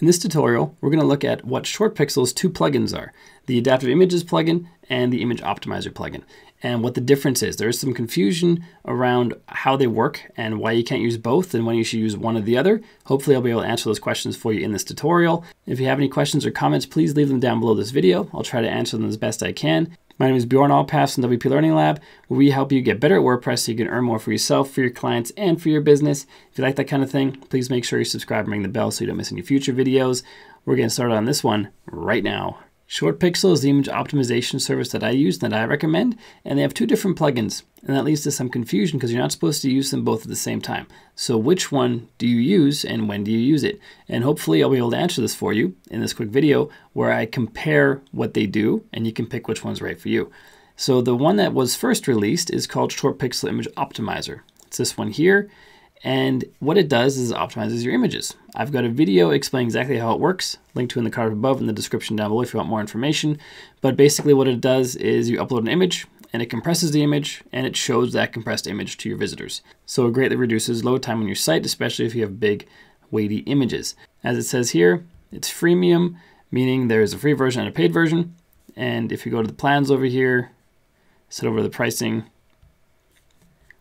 In this tutorial, we're going to look at what ShortPixel's two plugins are, the Adaptive Images plugin and the Image Optimizer plugin, and what the difference is. There is some confusion around how they work and why you can't use both and when you should use one or the other. Hopefully I'll be able to answer those questions for you in this tutorial. If you have any questions or comments, please leave them down below this video. I'll try to answer them as best I can. My name is Bjorn Allpass from WP Learning Lab, where we help you get better at WordPress so you can earn more for yourself, for your clients, and for your business. If you like that kind of thing, please make sure you subscribe and ring the bell so you don't miss any future videos. We're getting started on this one right now. ShortPixel is the image optimization service that I use and that I recommend, and they have two different plugins, and that leads to some confusion because you're not supposed to use them both at the same time. So which one do you use and when do you use it? And hopefully I'll be able to answer this for you in this quick video where I compare what they do and you can pick which one's right for you. So the one that was first released is called ShortPixel Image Optimizer. It's this one here. And what it does is it optimizes your images. I've got a video explaining exactly how it works, linked to in the card above and the description down below if you want more information. But basically what it does is you upload an image and it compresses the image and it shows that compressed image to your visitors. So it greatly reduces load time on your site, especially if you have big, weighty images. As it says here, it's freemium, meaning there's a free version and a paid version. And if you go to the plans over here, set over the pricing,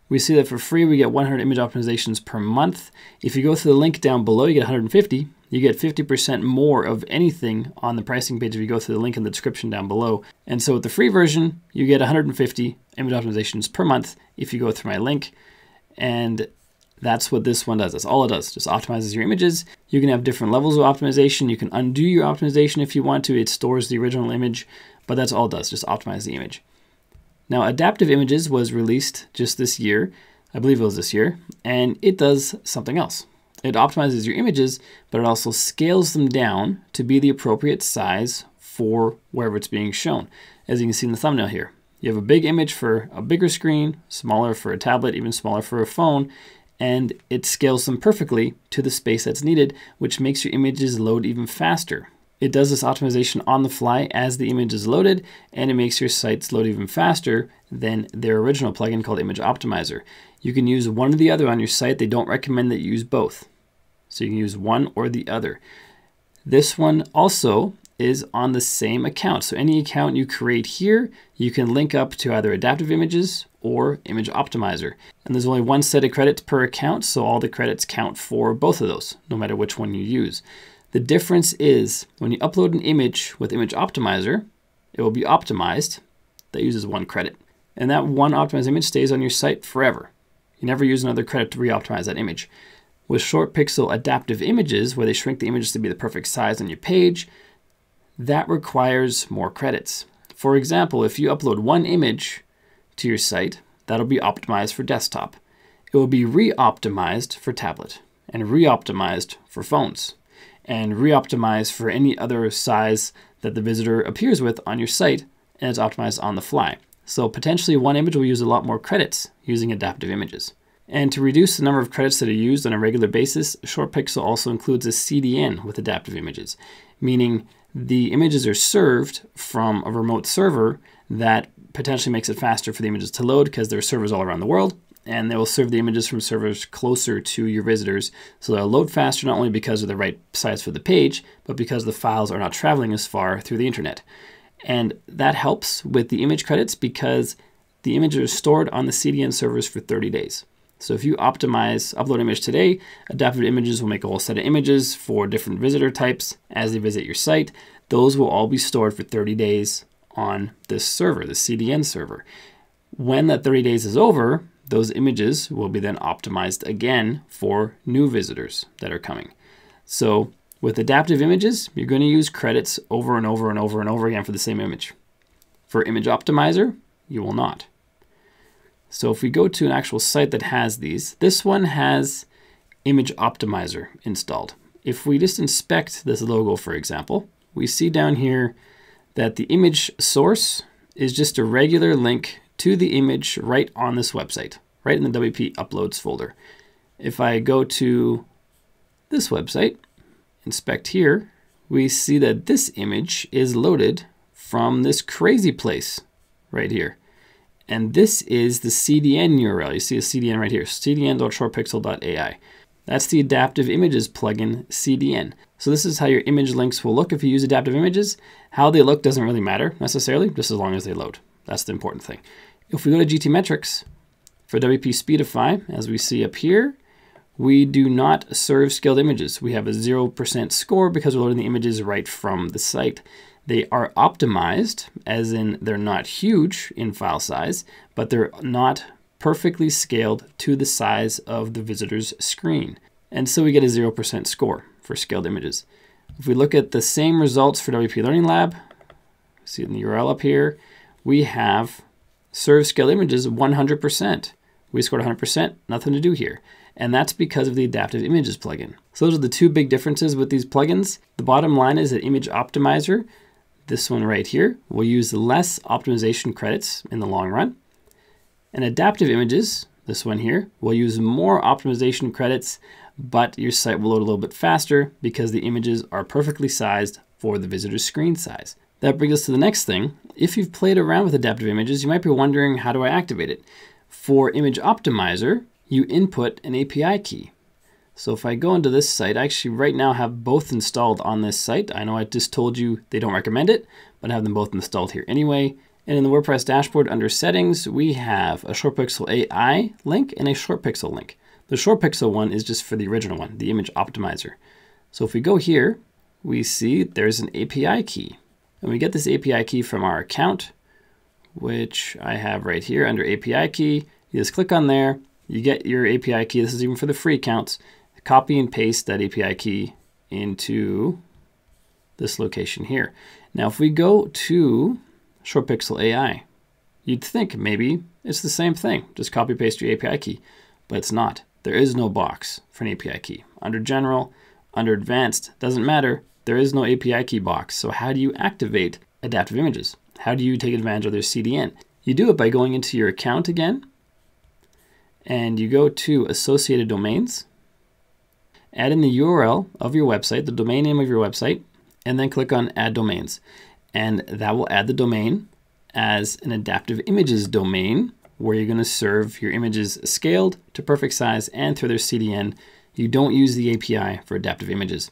we see that for free, we get 100 image optimizations per month. If you go through the link down below, you get 150. You get 50% more of anything on the pricing page if you go through the link in the description down below. And so with the free version, you get 150 image optimizations per month if you go through my link. And that's what this one does. That's all it does, just optimizes your images. You can have different levels of optimization. You can undo your optimization if you want to. It stores the original image, but that's all it does, just optimize the image. Now, Adaptive Images was released just this year, I believe it was this year, and it does something else. It optimizes your images, but it also scales them down to be the appropriate size for wherever it's being shown. As you can see in the thumbnail here, you have a big image for a bigger screen, smaller for a tablet, even smaller for a phone, and it scales them perfectly to the space that's needed, which makes your images load even faster. It does this optimization on the fly as the image is loaded, and it makes your sites load even faster than their original plugin called Image Optimizer. You can use one or the other on your site. They don't recommend that you use both. So you can use one or the other. This one also is on the same account. So any account you create here, you can link up to either Adaptive Images or Image Optimizer. And there's only one set of credits per account, so all the credits count for both of those, no matter which one you use. The difference is when you upload an image with Image Optimizer, it will be optimized. That uses one credit. And that one optimized image stays on your site forever. You never use another credit to re-optimize that image. With ShortPixel Adaptive Images, where they shrink the images to be the perfect size on your page, that requires more credits. For example, if you upload one image to your site, that'll be optimized for desktop. It will be re-optimized for tablet and re-optimized for phones, and re-optimize for any other size that the visitor appears with on your site, and it's optimized on the fly. So potentially one image will use a lot more credits using Adaptive Images. And to reduce the number of credits that are used on a regular basis, ShortPixel also includes a CDN with Adaptive Images, meaning the images are served from a remote server that potentially makes it faster for the images to load because there are servers all around the world, and they will serve the images from servers closer to your visitors. So they'll load faster, not only because of the right size for the page, but because the files are not traveling as far through the internet. And that helps with the image credits because the images are stored on the CDN servers for 30 days. So if you upload image today, Adaptive Images will make a whole set of images for different visitor types as they visit your site. Those will all be stored for 30 days on this server, the CDN server. When that 30 days is over, those images will be then optimized again for new visitors that are coming. So with Adaptive Images, you're going to use credits over and over and over and over again for the same image. For Image Optimizer, you will not. So if we go to an actual site that has these, this one has Image Optimizer installed. If we just inspect this logo, for example, we see down here that the image source is just a regular link to the image right on this website, right in the WP Uploads folder. If I go to this website, inspect here, we see that this image is loaded from this crazy place right here. And this is the CDN URL. You see a CDN right here, cdn.shortpixel.ai. That's the Adaptive Images plugin, CDN. So this is how your image links will look if you use Adaptive Images. How they look doesn't really matter necessarily, just as long as they load. That's the important thing. If we go to GTmetrics for WP Speedify, as we see up here, we do not serve scaled images. We have a 0% score because we're loading the images right from the site. They are optimized, as in they're not huge in file size, but they're not perfectly scaled to the size of the visitor's screen. And so we get a 0% score for scaled images. If we look at the same results for WP Learning Lab, see it in the URL up here, we have serve scaled images 100%. We scored 100%, nothing to do here. And that's because of the Adaptive Images plugin. So those are the two big differences with these plugins. The bottom line is that Image Optimizer, this one right here, will use less optimization credits in the long run. And Adaptive Images, this one here, will use more optimization credits, but your site will load a little bit faster because the images are perfectly sized for the visitor's screen size. That brings us to the next thing. If you've played around with Adaptive Images, you might be wondering, how do I activate it? For Image Optimizer, you input an API key. So if I go into this site, I actually right now have both installed on this site. I know I just told you they don't recommend it, but I have them both installed here anyway. And in the WordPress dashboard under settings, we have a ShortPixel AI link and a ShortPixel link. The ShortPixel one is just for the original one, the Image Optimizer. So if we go here, we see there's an API key. And we get this API key from our account, which I have right here under API key. You just click on there, you get your API key. This is even for the free accounts. Copy and paste that API key into this location here. Now, if we go to ShortPixel AI, you'd think maybe it's the same thing, just copy paste your API key, but it's not. There is no box for an API key. Under General, under Advanced, doesn't matter, there is no API key box. So how do you activate Adaptive Images? How do you take advantage of their CDN? You do it by going into your account again, and you go to Associated Domains, add in the URL of your website, the domain name of your website, and then click on Add Domains. And that will add the domain as an Adaptive Images domain where you're going to serve your images scaled to perfect size and through their CDN. You don't use the API for Adaptive Images.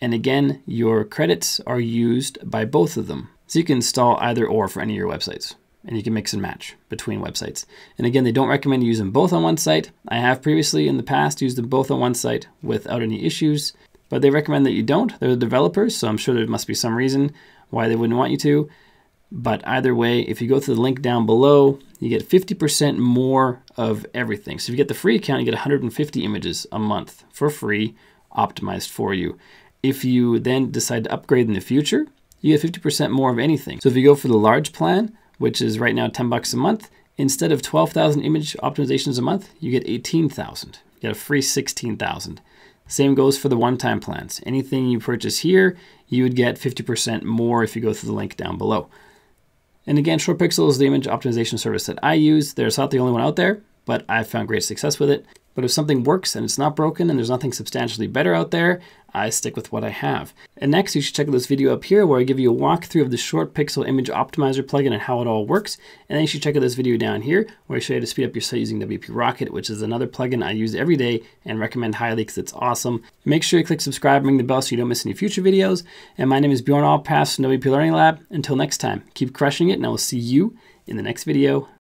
And again, your credits are used by both of them. So you can install either or for any of your websites, and you can mix and match between websites. And again, they don't recommend you use them both on one site. I have previously in the past used them both on one site without any issues, but they recommend that you don't. They're the developers, so I'm sure there must be some reason why they wouldn't want you to. But either way, if you go to the link down below, you get 50% more of everything. So if you get the free account, you get 150 images a month for free, optimized for you. If you then decide to upgrade in the future, you get 50% more of anything. So if you go for the large plan, which is right now 10 bucks a month, instead of 12,000 image optimizations a month, you get 18,000. You get a free 16,000. Same goes for the one-time plans. Anything you purchase here, you would get 50% more if you go through the link down below. And again, ShortPixel is the image optimization service that I use. There's not the only one out there, but I've found great success with it. But if something works and it's not broken and there's nothing substantially better out there, I stick with what I have. And next, you should check out this video up here where I give you a walkthrough of the ShortPixel Image Optimizer plugin and how it all works. And then you should check out this video down here where I show you how to speed up your site using WP Rocket, which is another plugin I use every day and recommend highly because it's awesome. Make sure you click subscribe and ring the bell so you don't miss any future videos. And my name is Bjorn Allpass from WP Learning Lab. Until next time, keep crushing it, and I will see you in the next video.